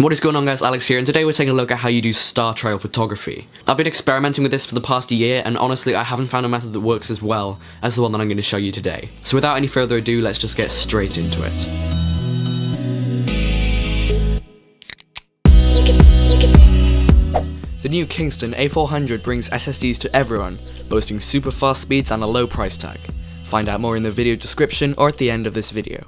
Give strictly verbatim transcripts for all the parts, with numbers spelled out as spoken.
What is going on, guys? Alex here, and today we're taking a look at how you do star trail photography. I've been experimenting with this for the past year, and honestly I haven't found a method that works as well as the one that I'm going to show you today. So without any further ado, let's just get straight into it. The new Kingston A four hundred brings S S Ds to everyone, boasting super fast speeds and a low price tag. Find out more in the video description or at the end of this video.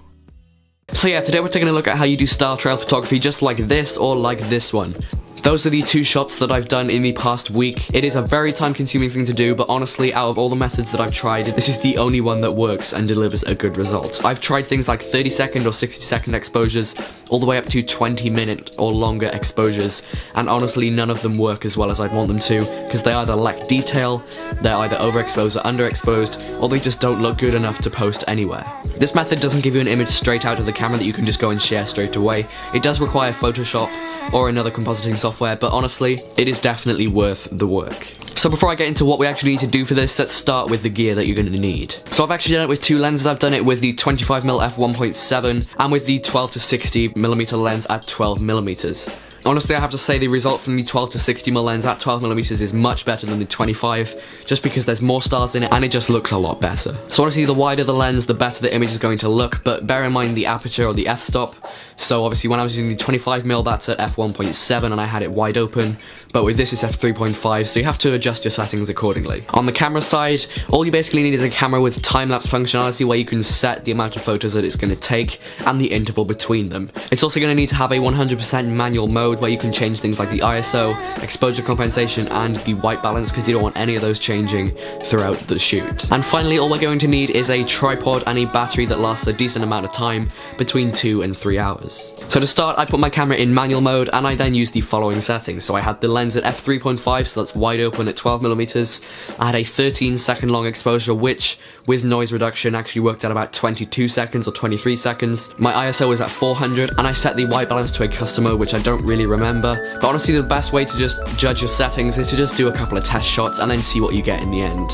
So yeah, today we're taking a look at how you do star trail photography just like this or like this one. Those are the two shots that I've done in the past week. It is a very time consuming thing to do, but honestly, out of all the methods that I've tried, this is the only one that works and delivers a good result. I've tried things like thirty second or sixty second exposures, all the way up to twenty minute or longer exposures, and honestly none of them work as well as I'd want them to, because they either lack detail, they're either overexposed or underexposed, or they just don't look good enough to post anywhere. This method doesn't give you an image straight out of the camera that you can just go and share straight away. It does require Photoshop or another compositing software. Software, but honestly, it is definitely worth the work. So before I get into what we actually need to do for this, let's start with the gear that you're going to need. So I've actually done it with two lenses. I've done it with the twenty-five millimeter f one point seven and with the twelve to sixty millimeter lens at twelve millimeters. Honestly, I have to say the result from the twelve to sixty millimeter lens at twelve millimeters is much better than the twenty-five, just because there's more stars in it and it just looks a lot better. So honestly, the wider the lens, the better the image is going to look, but bear in mind the aperture or the f-stop. So obviously when I was using the twenty-five millimeter, that's at f one point seven and I had it wide open, but with this it's f three point five, so you have to adjust your settings accordingly. On the camera side, all you basically need is a camera with time-lapse functionality where you can set the amount of photos that it's going to take and the interval between them. It's also going to need to have a one hundred percent manual mode, where you can change things like the I S O, exposure compensation, and the white balance, because you don't want any of those changing throughout the shoot. And finally, all we're going to need is a tripod and a battery that lasts a decent amount of time, between two and three hours. So to start, I put my camera in manual mode, and I then used the following settings. So I had the lens at f three point five, so that's wide open at twelve millimeters. I had a thirteen second long exposure, which, with noise reduction, actually worked at about twenty-two seconds or twenty-three seconds. My I S O was at four hundred, and I set the white balance to a custom mode, which I don't really remember, but honestly the best way to just judge your settings is to just do a couple of test shots and then see what you get in the end.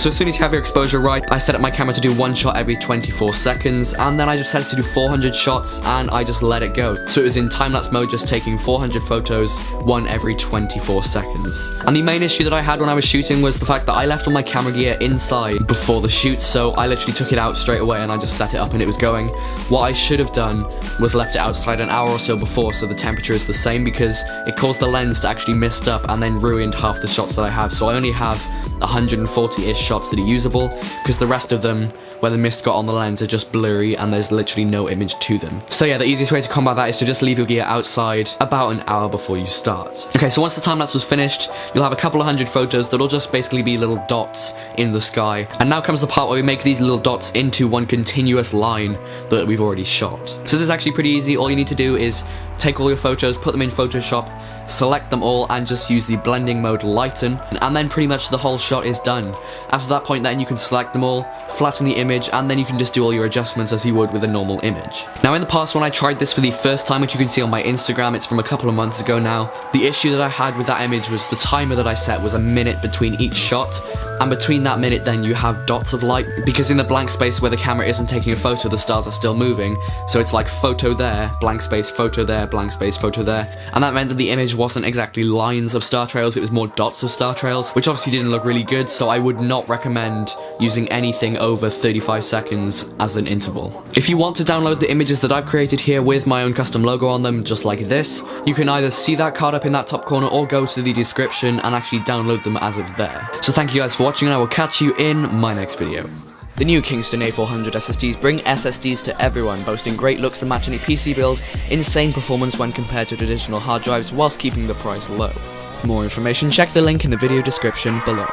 So as soon as you have your exposure right, I set up my camera to do one shot every twenty-four seconds, and then I just set it to do four hundred shots and I just let it go. So it was in time-lapse mode, just taking four hundred photos, one every twenty-four seconds. And the main issue that I had when I was shooting was the fact that I left all my camera gear inside before the shoot, so I literally took it out straight away and I just set it up and it was going. What I should have done was left it outside an hour or so before, so the temperature is the same, because it caused the lens to actually mist up and then ruined half the shots that I have. So I only have one hundred forty-ish shots that are usable, because the rest of them, where the mist got on the lens, are just blurry and there's literally no image to them. So yeah, the easiest way to combat that is to just leave your gear outside about an hour before you start. Okay, so once the time lapse was finished, you'll have a couple of hundred photos that'll just basically be little dots in the sky. And now comes the part where we make these little dots into one continuous line that we've already shot. So this is actually pretty easy. All you need to do is take all your photos, put them in Photoshop, select them all, and just use the blending mode lighten, and then pretty much the whole shot is done. After that point then you can select them all, flatten the image, and then you can just do all your adjustments as you would with a normal image. Now in the past when I tried this for the first time, which you can see on my Instagram, it's from a couple of months ago now, the issue that I had with that image was the timer that I set was a minute between each shot, and between that minute then you have dots of light, because in the blank space where the camera isn't taking a photo, the stars are still moving, so it's like photo there, blank space, photo there, blank space, photo there, and that meant that the image wasn't exactly lines of star trails, it was more dots of star trails, which obviously didn't look really good, so I would not recommend using anything over thirty-five seconds as an interval. If you want to download the images that I've created here with my own custom logo on them, just like this, you can either see that card up in that top corner or go to the description and actually download them as of there. So thank you guys for watching, and I will catch you in my next video. The new Kingston A four hundred S S Ds bring S S Ds to everyone, boasting great looks that match any P C build, insane performance when compared to traditional hard drives, whilst keeping the price low. For more information, check the link in the video description below.